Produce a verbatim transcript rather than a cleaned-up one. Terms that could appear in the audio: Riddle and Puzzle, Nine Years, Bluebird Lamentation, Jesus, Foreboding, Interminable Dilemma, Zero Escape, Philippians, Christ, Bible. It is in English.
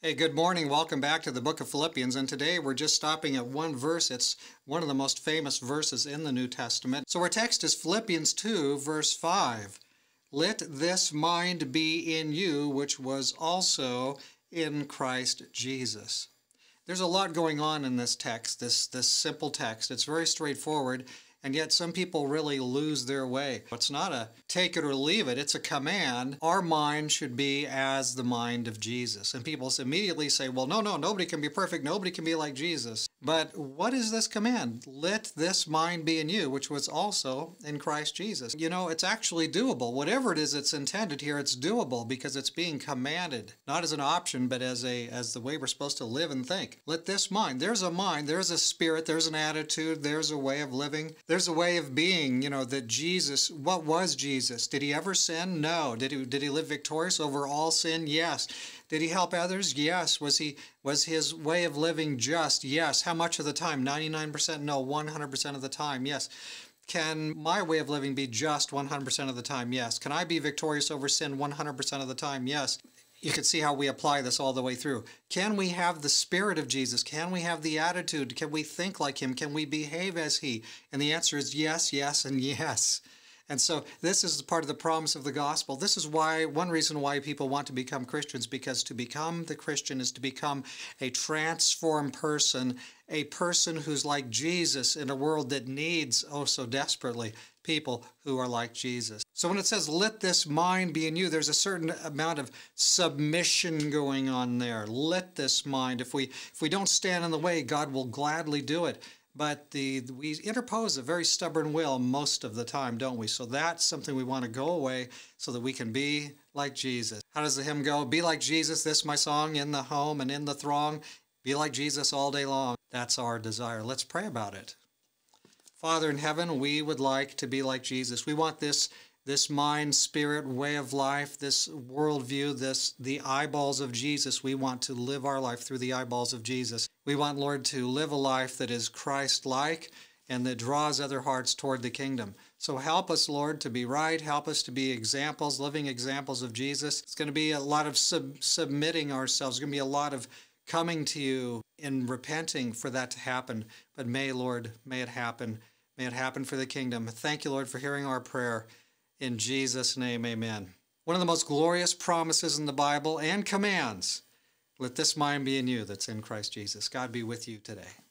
Hey, good morning. Welcome back to the book of Philippians. And today we're just stopping at one verse. It's one of the most famous verses in the New Testament. So our text is Philippians two, verse five. Let this mind be in you, which was also in Christ Jesus. There's a lot going on in this text, this, this simple text. It's very straightforward, and yet some people really lose their way. It's not a take it or leave it, it's a command. Our mind should be as the mind of Jesus. And people immediately say, well, no, no, nobody can be perfect, nobody can be like Jesus. But what is this command? Let this mind be in you, which was also in Christ Jesus. You know, it's actually doable. Whatever it is that's intended here, it's doable because it's being commanded, not as an option, but as a as the way we're supposed to live and think. Let this mind. There's a mind. There's a spirit. There's an attitude. There's a way of living. There's a way of being. You know, that Jesus. What was Jesus? Did he ever sin? No. Did he did he live victorious over all sin? Yes. Did he help others? Yes. Was he was his way of living just? Yes. How much of the time? ninety-nine percent? No. one hundred percent of the time? Yes. Can my way of living be just one hundred percent of the time? Yes. Can I be victorious over sin one hundred percent of the time? Yes. You can see how we apply this all the way through. Can we have the spirit of Jesus? Can we have the attitude? Can we think like him? Can we behave as he? And the answer is yes, yes, and yes. And so this is part of the promise of the gospel. This is why one reason why people want to become Christians, because to become the Christian is to become a transformed person, a person who's like Jesus in a world that needs, oh so desperately, people who are like Jesus. So when it says, let this mind be in you, there's a certain amount of submission going on there. Let this mind. If we, if we don't stand in the way, God will gladly do it. But the, we interpose a very stubborn will most of the time, don't we? So that's something we want to go away so that we can be like Jesus. How does the hymn go? Be like Jesus, this my song, in the home and in the throng. Be like Jesus all day long. That's our desire. Let's pray about it. Father in heaven, we would like to be like Jesus. We want this, this mind, spirit, way of life, this worldview, this, the eyeballs of Jesus. We want to live our life through the eyeballs of Jesus. We want, Lord, to live a life that is Christ-like and that draws other hearts toward the kingdom. So help us, Lord, to be right. Help us to be examples, living examples of Jesus. It's going to be a lot of sub submitting ourselves. It's going to be a lot of coming to you and repenting for that to happen. But may, Lord, may it happen. May it happen for the kingdom. Thank you, Lord, for hearing our prayer. In Jesus' name, amen. One of the most glorious promises in the Bible and commands. Let this mind be in you that's in Christ Jesus. God be with you today.